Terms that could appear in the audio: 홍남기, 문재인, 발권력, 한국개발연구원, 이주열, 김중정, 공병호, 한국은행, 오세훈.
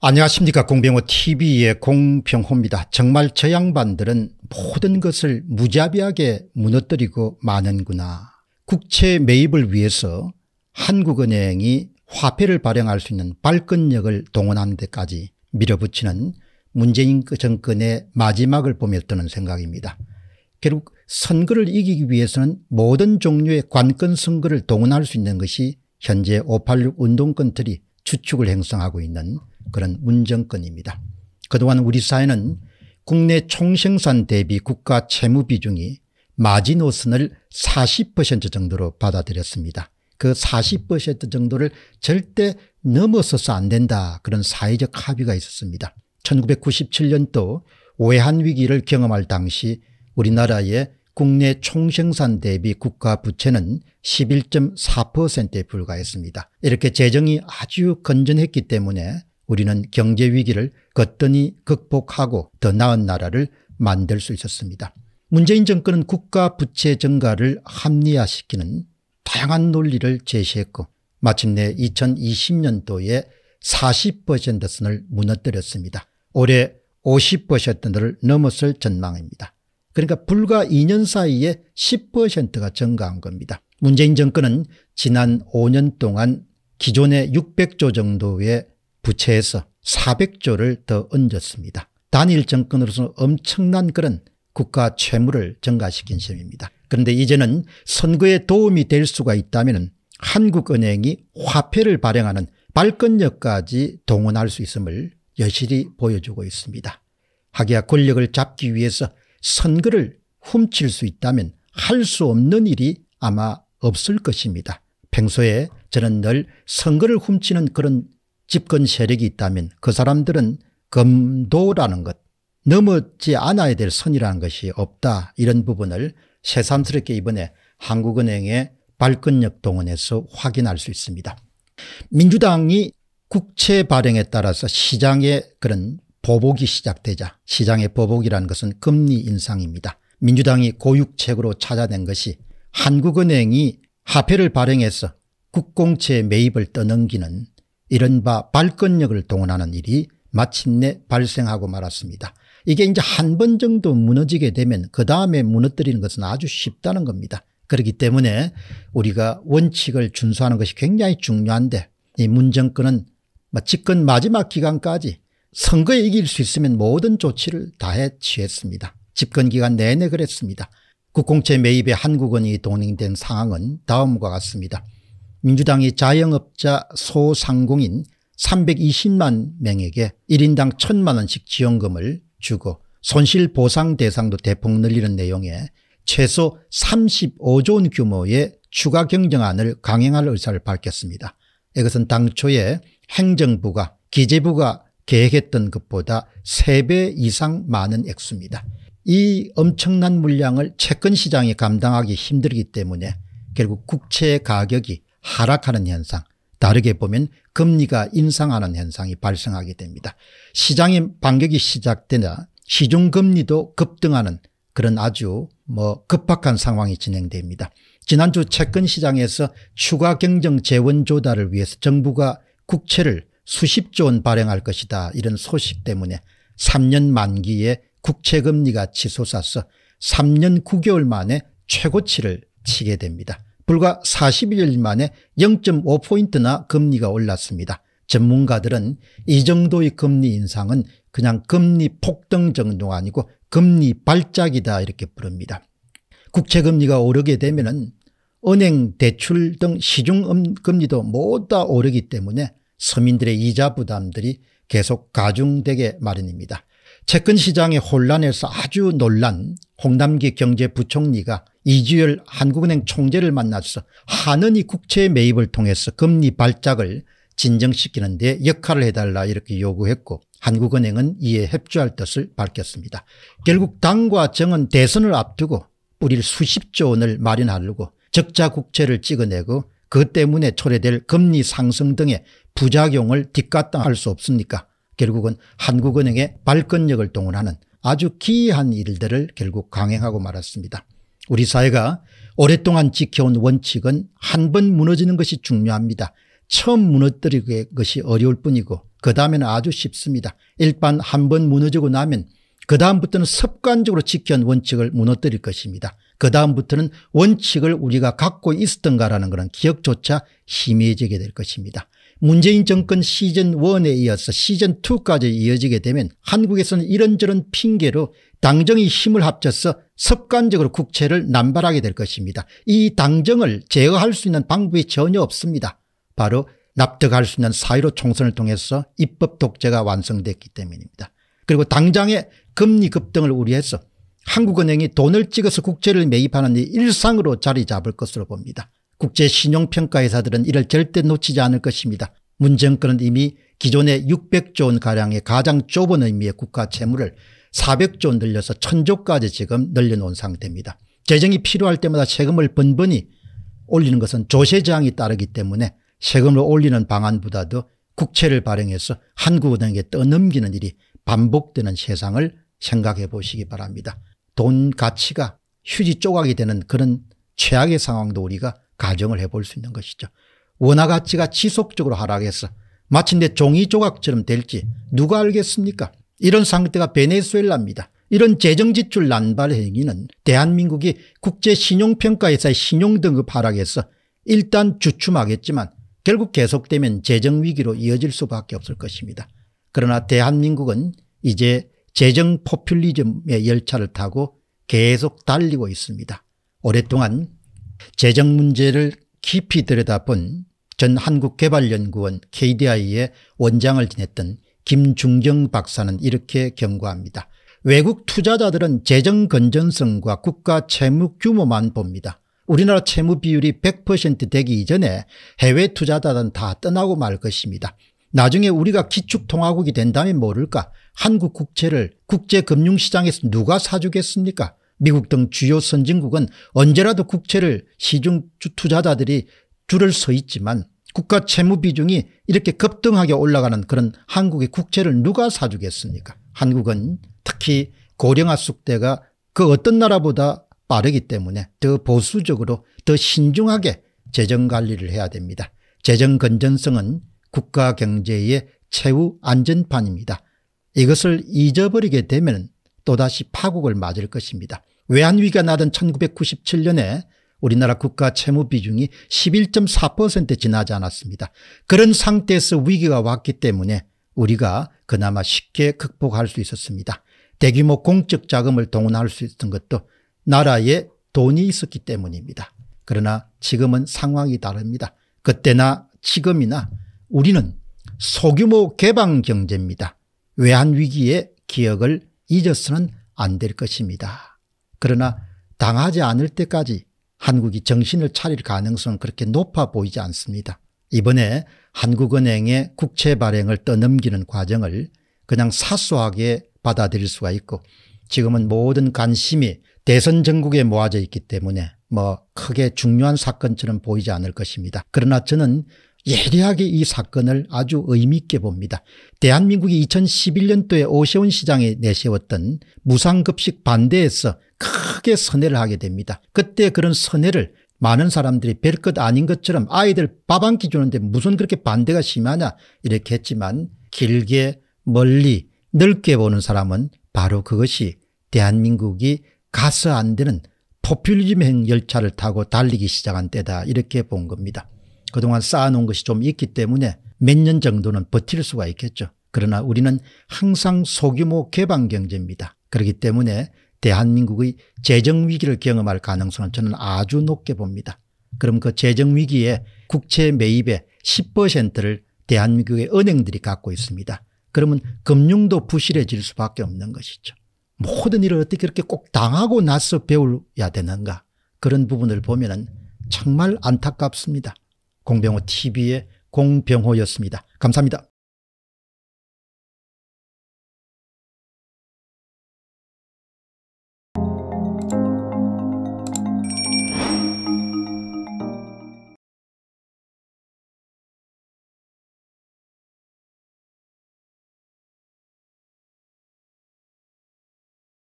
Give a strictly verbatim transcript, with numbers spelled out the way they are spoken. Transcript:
안녕하십니까. 공병호 티비의 공병호입니다. 정말 저 양반들은 모든 것을 무자비하게 무너뜨리고 마는구나. 국채 매입을 위해서 한국은행이 화폐를 발행할 수 있는 발권력을 동원하는 데까지 밀어붙이는 문재인 정권의 마지막을 보며 드는 생각입니다. 결국 선거를 이기기 위해서는 모든 종류의 관권 선거를 동원할 수 있는 것이 현재 오팔육 운동권들이 주축을 형성하고 있는 그런 문정권입니다. 그동안 우리 사회는 국내 총생산 대비 국가 채무 비중이 마지노선을 사십 퍼센트 정도로 받아들였습니다. 그 사십 퍼센트 정도를 절대 넘어서서 안 된다, 그런 사회적 합의가 있었습니다. 천구백구십칠 년도 외환 위기를 경험할 당시 우리나라의 국내 총생산 대비 국가 부채는 십일 점 사 퍼센트에 불과했습니다. 이렇게 재정이 아주 건전했기 때문에 우리는 경제 위기를 거뜬히 극복하고 더 나은 나라를 만들 수 있었습니다. 문재인 정권은 국가 부채 증가를 합리화시키는 다양한 논리를 제시했고 마침내 이천이십 년도에 사십 퍼센트 선을 무너뜨렸습니다. 올해 오십 퍼센트를 넘었을 전망입니다. 그러니까 불과 이 년 사이에 십 퍼센트가 증가한 겁니다. 문재인 정권은 지난 오 년 동안 기존의 육백 조 정도의 부채에서 사백 조를 더 얹었습니다. 단일 정권으로서는 엄청난 그런 국가 채무를 증가시킨 셈입니다. 그런데 이제는 선거에 도움이 될 수가 있다면 한국은행이 화폐를 발행하는 발권력까지 동원할 수 있음을 여실히 보여주고 있습니다. 하기야 권력을 잡기 위해서 선거를 훔칠 수 있다면 할 수 없는 일이 아마 없을 것입니다. 평소에 저는 늘 선거를 훔치는 그런 집권 세력이 있다면 그 사람들은 검도라는 것, 넘어지 않아야 될 선이라는 것이 없다, 이런 부분을 새삼스럽게 이번에 한국은행의 발권력 동원에서 확인할 수 있습니다. 민주당이 국채 발행에 따라서 시장의 그런 보복이 시작되자, 시장의 보복이라는 것은 금리 인상입니다. 민주당이 고육책으로 찾아낸 것이 한국은행이 화폐를 발행해서 국공채 매입을 떠넘기는 이른바 발권력을 동원하는 일이 마침내 발생하고 말았습니다. 이게 이제 한 번 정도 무너지게 되면 그 다음에 무너뜨리는 것은 아주 쉽다는 겁니다. 그렇기 때문에 우리가 원칙을 준수하는 것이 굉장히 중요한데, 이 문정권은 집권 마지막 기간까지 선거에 이길 수 있으면 모든 조치를 다해 취했습니다. 집권기간 내내 그랬습니다. 국공채 매입에 한국은행이 동행된 상황은 다음과 같습니다. 민주당이 자영업자 소상공인 삼백이십만 명에게 일 인당 천만 원씩 지원금을 주고 손실보상 대상도 대폭 늘리는 내용에 최소 삼십오 조 원 규모의 추가 경정안을 강행할 의사를 밝혔습니다. 이것은 당초에 행정부가 기재부가 계획했던 것보다 세 배 이상 많은 액수입니다. 이 엄청난 물량을 채권시장이 감당하기 힘들기 때문에 결국 국채 가격이 하락하는 현상, 다르게 보면 금리가 인상하는 현상이 발생하게 됩니다. 시장의 반격이 시작되나 시중금리도 급등하는 그런 아주 뭐 급박한 상황이 진행됩니다. 지난주 채권시장에서 추가 경정 재원 조달을 위해서 정부가 국채를 수십조 원 발행할 것이다, 이런 소식 때문에 삼 년 만기에 국채금리가 치솟아서 삼 년 구 개월 만에 최고치를 치게 됩니다. 불과 사십일 일 만에 영 점 오 포인트나 금리가 올랐습니다. 전문가들은 이 정도의 금리 인상은 그냥 금리 폭등 정도가 아니고 금리 발작이다, 이렇게 부릅니다. 국채금리가 오르게 되면은 은행 대출 등 시중금리도 모두 다 오르기 때문에 서민들의 이자 부담들이 계속 가중되게 마련입니다. 채권시장의 혼란에서 아주 놀란 홍남기 경제부총리가 이주열 한국은행 총재를 만나서 한은이 국채 매입을 통해서 금리 발작을 진정시키는 데 역할을 해달라, 이렇게 요구했고 한국은행은 이에 협조할 뜻을 밝혔습니다. 결국 당과 정은 대선을 앞두고 뿌릴 수십조 원을 마련하려고 적자 국채를 찍어내고 그 때문에 초래될 금리 상승 등의 부작용을 뒷가당할 수 없습니까? 결국은 한국은행의 발권력을 동원하는 아주 기이한 일들을 결국 강행하고 말았습니다. 우리 사회가 오랫동안 지켜온 원칙은 한 번 무너지는 것이 중요합니다. 처음 무너뜨리는 것이 어려울 뿐이고 그 다음에는 아주 쉽습니다. 일단 한 번 무너지고 나면 그 다음부터는 습관적으로 지켜온 원칙을 무너뜨릴 것입니다. 그 다음부터는 원칙을 우리가 갖고 있었던가라는 그런 기억조차 희미해지게 될 것입니다. 문재인 정권 시즌 원에 이어서 시즌 투까지 이어지게 되면 한국에서는 이런저런 핑계로 당정이 힘을 합쳐서 습관적으로 국채를 남발하게 될 것입니다. 이 당정을 제어할 수 있는 방법이 전혀 없습니다. 바로 납득할 수 있는 사일오 총선을 통해서 입법 독재가 완성됐기 때문입니다. 그리고 당장의 금리 급등을 우려해서 한국은행이 돈을 찍어서 국채를 매입하는 이 일상으로 자리 잡을 것으로 봅니다. 국제신용평가회사들은 이를 절대 놓치지 않을 것입니다. 문 정권은 이미 기존의 육백조 원가량의 가장 좁은 의미의 국가 채무를 사백조 원 늘려서 천조까지 지금 늘려놓은 상태입니다. 재정이 필요할 때마다 세금을 번번이 올리는 것은 조세저항이 따르기 때문에 세금을 올리는 방안보다도 국채를 발행해서 한국은행에 떠넘기는 일이 반복되는 세상을 생각해 보시기 바랍니다. 돈 가치가 휴지 조각이 되는 그런 최악의 상황도 우리가 가정을 해볼 수 있는 것이죠. 원화 가치가 지속적으로 하락해서 마침내 종이 조각처럼 될지 누가 알겠습니까? 이런 상태가 베네수엘라입니다. 이런 재정지출 난발 행위는 대한민국이 국제신용평가회사의 신용등급 하락에서 일단 주춤하겠지만 결국 계속되면 재정위기로 이어질 수밖에 없을 것입니다. 그러나 대한민국은 이제 재정 포퓰리즘의 열차를 타고 계속 달리고 있습니다. 오랫동안 재정 문제를 깊이 들여다본 전 한국개발연구원 케이디아이의 원장을 지냈던 김중정 박사는 이렇게 경고합니다. 외국 투자자들은 재정 건전성과 국가 채무 규모만 봅니다. 우리나라 채무 비율이 백 퍼센트 되기 이전에 해외 투자자들은 다 떠나고 말 것입니다. 나중에 우리가 기축통화국이 된다면 모를까 한국 국채를 국제금융시장에서 누가 사주겠습니까? 미국 등 주요 선진국은 언제라도 국채를 시중 투자자들이 줄을 서 있지만 국가 채무 비중이 이렇게 급등하게 올라가는 그런 한국의 국채를 누가 사주겠습니까? 한국은 특히 고령화 숙대가 그 어떤 나라보다 빠르기 때문에 더 보수적으로 더 신중하게 재정관리를 해야 됩니다. 재정건전성은 국가 경제의 최후 안전판입니다. 이것을 잊어버리게 되면 또다시 파국을 맞을 것입니다. 외환위기가 나던 천구백구십칠 년에 우리나라 국가 채무 비중이 십일 점 사 퍼센트 지나지 않았습니다. 그런 상태에서 위기가 왔기 때문에 우리가 그나마 쉽게 극복할 수 있었습니다. 대규모 공적 자금을 동원할 수 있었던 것도 나라에 돈이 있었기 때문입니다. 그러나 지금은 상황이 다릅니다. 그때나 지금이나 우리는 소규모 개방 경제입니다. 외환위기의 기억을 잊어서는 안 될 것입니다. 그러나 당하지 않을 때까지 한국이 정신을 차릴 가능성은 그렇게 높아 보이지 않습니다. 이번에 한국은행의 국채 발행을 떠넘기는 과정을 그냥 사소하게 받아들일 수가 있고 지금은 모든 관심이 대선 전국에 모아져 있기 때문에 뭐 크게 중요한 사건처럼 보이지 않을 것입니다. 그러나 저는 예리하게 이 사건을 아주 의미 있게 봅니다. 대한민국이 이천십일 년도에 오세훈 시장이 내세웠던 무상급식 반대에서 크게 선회를 하게 됩니다. 그때 그런 선회를 많은 사람들이 별것 아닌 것처럼 아이들 밥 한 끼 주는데 무슨 그렇게 반대가 심하냐 이렇게 했지만 길게 멀리 넓게 보는 사람은 바로 그것이 대한민국이 가서 안 되는 포퓰리즘행 열차를 타고 달리기 시작한 때다 이렇게 본 겁니다. 그동안 쌓아놓은 것이 좀 있기 때문에 몇 년 정도는 버틸 수가 있겠죠. 그러나 우리는 항상 소규모 개방 경제입니다. 그렇기 때문에 대한민국의 재정위기를 경험할 가능성은 저는 아주 높게 봅니다. 그럼 그 재정위기에 국채 매입의 십 퍼센트를 대한민국의 은행들이 갖고 있습니다. 그러면 금융도 부실해질 수밖에 없는 것이죠. 모든 일을 어떻게 그렇게 꼭 당하고 나서 배워야 되는가 그런 부분을 보면은 정말 안타깝습니다. 공병호 티비의 공병호였습니다. 감사합니다.